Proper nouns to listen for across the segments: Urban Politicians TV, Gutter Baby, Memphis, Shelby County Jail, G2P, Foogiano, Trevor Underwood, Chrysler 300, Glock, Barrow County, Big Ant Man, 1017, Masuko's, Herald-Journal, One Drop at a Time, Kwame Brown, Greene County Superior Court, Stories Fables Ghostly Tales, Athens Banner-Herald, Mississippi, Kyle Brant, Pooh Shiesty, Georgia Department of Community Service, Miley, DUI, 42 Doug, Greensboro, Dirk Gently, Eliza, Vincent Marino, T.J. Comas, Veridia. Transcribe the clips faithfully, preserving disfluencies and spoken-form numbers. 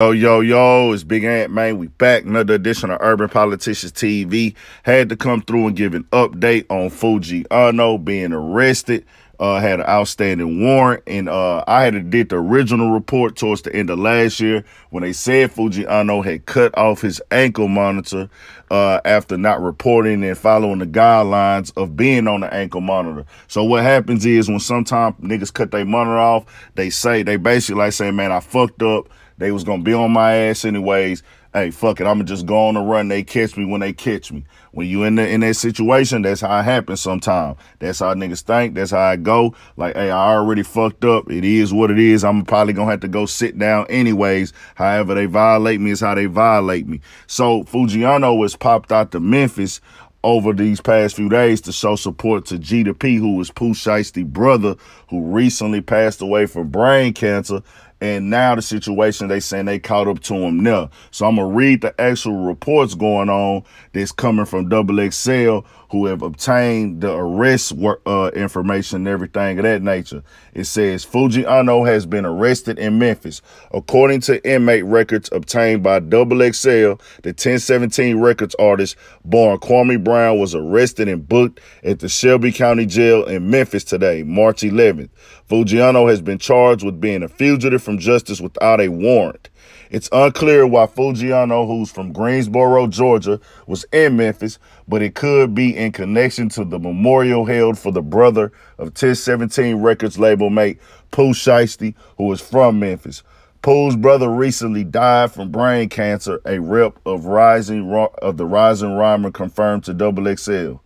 Yo, yo, yo, it's Big Ant Man. We back, another edition of Urban Politicians T V. Had to come through and give an update on Foogiano being arrested. Uh, had an outstanding warrant, and uh, I had did the original report towards the end of last year when they said Foogiano had cut off his ankle monitor uh, after not reporting and following the guidelines of being on the ankle monitor. So what happens is when sometimes niggas cut their monitor off, they say they basically like saying, man, I fucked up. They was going to be on my ass anyways. Hey, fuck it. I'm just go on the run. They catch me when they catch me. When you in the, in that situation, that's how it happens sometimes. That's how niggas think. That's how I go. Like, hey, I already fucked up. It is what it is. I'm probably going to have to go sit down anyways. However they violate me is how they violate me. So Foogiano has popped out to Memphis over these past few days to show support to G two P, who was Pooh Shiesty brother, who recently passed away from brain cancer. And now the situation, they saying they caught up to him now. So I'm going to read the actual reports going on that's coming from X X L, who have obtained the arrest work, uh, information and everything of that nature. It says Foogiano has been arrested in Memphis. According to inmate records obtained by X X L, the ten seventeen records artist born Kwame Brown was arrested and booked at the Shelby County Jail in Memphis today, March eleventh. Foogiano has been charged with being a fugitive from justice without a warrant. It's unclear why Foogiano, who's from Greensboro, Georgia, was in Memphis, but it could be in connection to the memorial held for the brother of ten seventeen Records label mate Pooh Shiesty, who is from Memphis. Pooh's brother recently died from brain cancer, a rep of rising of the rising rhymer confirmed to X X L.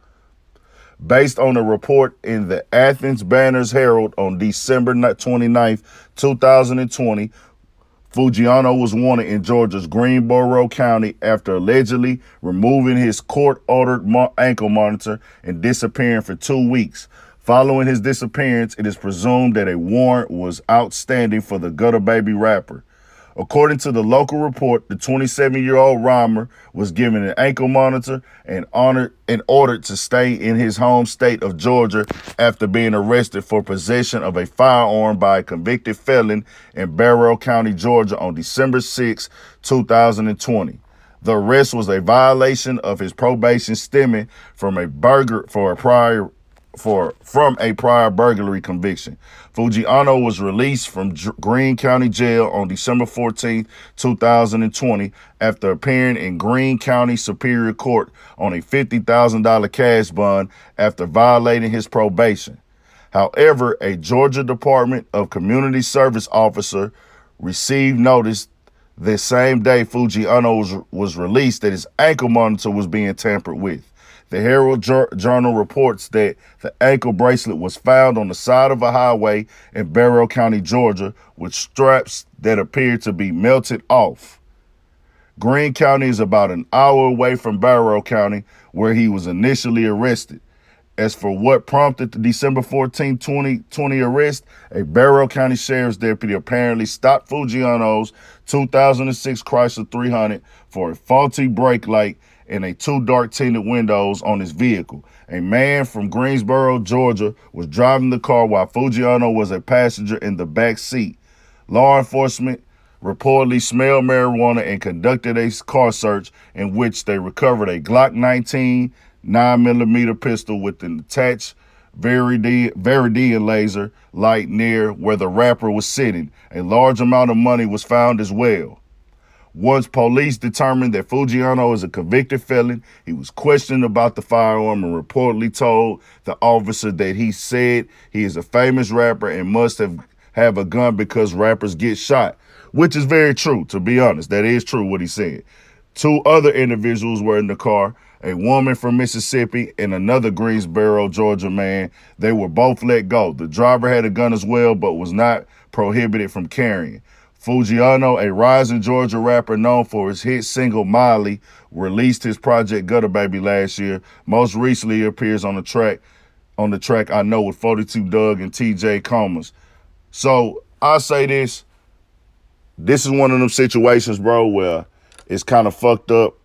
Based on a report in the Athens Banner-Herald on December twenty-ninth, two thousand twenty, Foogiano was wanted in Georgia's Greensboro County after allegedly removing his court-ordered ankle monitor and disappearing for two weeks. Following his disappearance, it is presumed that a warrant was outstanding for the Gutter Baby rapper. According to the local report, the twenty-seven-year-old rhymer was given an ankle monitor and honored and ordered to stay in his home state of Georgia after being arrested for possession of a firearm by a convicted felon in Barrow County, Georgia on December sixth, two thousand twenty. The arrest was a violation of his probation stemming from a burglary for a prior For from a prior burglary conviction. Foogiano was released from G Greene County Jail on December fourteenth, two thousand twenty, after appearing in Greene County Superior Court on a fifty thousand dollar cash bond after violating his probation. However, a Georgia Department of Community Service officer received notice the same day Foogiano was, was released that his ankle monitor was being tampered with. The Herald-Journal reports that the ankle bracelet was found on the side of a highway in Barrow County, Georgia, with straps that appeared to be melted off. Greene County is about an hour away from Barrow County, where he was initially arrested. As for what prompted the December fourteenth, twenty twenty arrest, a Barrow County Sheriff's deputy apparently stopped Foogiano's two thousand six Chrysler three hundred for a faulty brake light and a two dark tinted windows on his vehicle. A man from Greensboro, Georgia, was driving the car while Foogiano was a passenger in the back seat. Law enforcement reportedly smelled marijuana and conducted a car search in which they recovered a Glock nineteen nine millimeter pistol with an attached Veridia, Veridia laser light near where the rapper was sitting. A large amount of money was found as well. Once police determined that Foogiano is a convicted felon, he was questioned about the firearm and reportedly told the officer that he said he is a famous rapper and must have, have a gun because rappers get shot, which is very true, to be honest. That is true what he said. Two other individuals were in the car, a woman from Mississippi and another Greensboro, Georgia man. They were both let go. The driver had a gun as well, but was not prohibited from carrying. Foogiano, a rising Georgia rapper known for his hit single Miley, released his project Gutter Baby last year. Most recently, he appears on the track, on the track I Know with forty-two Doug and T J Comas. So I say this, this is one of them situations, bro, where it's kind of fucked up.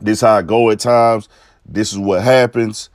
This how I go at times. This is what happens.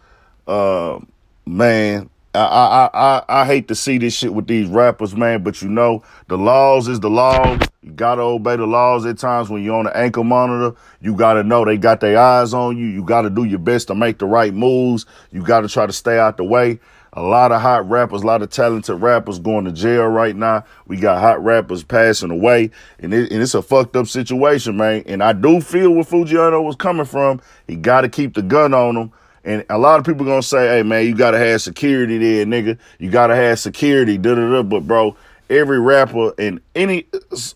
Uh, man, I, I, I, I hate to see this shit with these rappers, man, but you know, the laws is the law. You got to obey the laws at times. When you're on the ankle monitor, you got to know they got their eyes on you. You got to do your best to make the right moves. You got to try to stay out the way. A lot of hot rappers, a lot of talented rappers going to jail right now. We got hot rappers passing away, and, it, and it's a fucked up situation, man. And I do feel where Foogiano was coming from. He got to keep the gun on him. And a lot of people going to say, hey, man, you got to have security there, nigga. You got to have security, da-da-da. But, bro, every rapper and any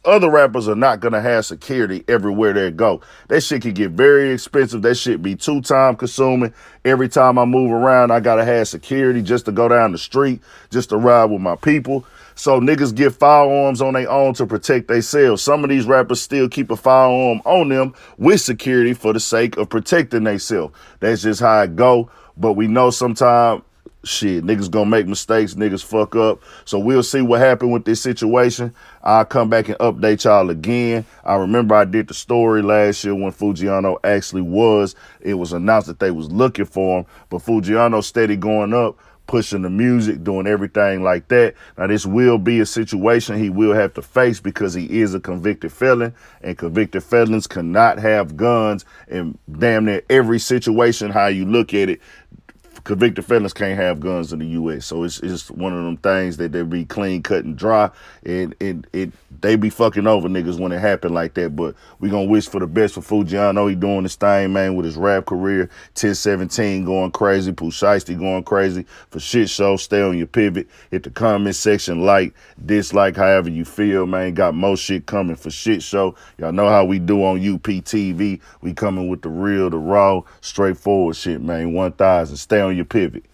other rappers are not going to have security everywhere they go. That shit could get very expensive. That shit be two-time consuming. Every time I move around, I got to have security just to go down the street, just to ride with my people. So niggas get firearms on their own to protect themselves. Some of these rappers still keep a firearm on them with security for the sake of protecting themselves. That's just how it go. But we know sometimes, shit, niggas gonna make mistakes, niggas fuck up. So we'll see what happened with this situation. I'll come back and update y'all again. I remember I did the story last year when Foogiano actually was. It was announced that they was looking for him, but Foogiano steady going up, pushing the music, doing everything like that. Now, this will be a situation he will have to face because he is a convicted felon, and convicted felons cannot have guns. And damn near every situation, how you look at it, convicted felons can't have guns in the U S So it's, it's one of them things that they be clean, cut, and dry. And it, it, they be fucking over niggas when it happen like that. But we going to wish for the best for Foogiano. He doing his thing, man, with his rap career. ten seventeen going crazy. Pooh Shiesty going crazy. For shit show, stay on your pivot. Hit the comment section, like, dislike, however you feel, man. Got more shit coming for shit show. Y'all know how we do on U P T V. We coming with the real, the raw, straightforward shit, man. one thousand. Stay on your pivot.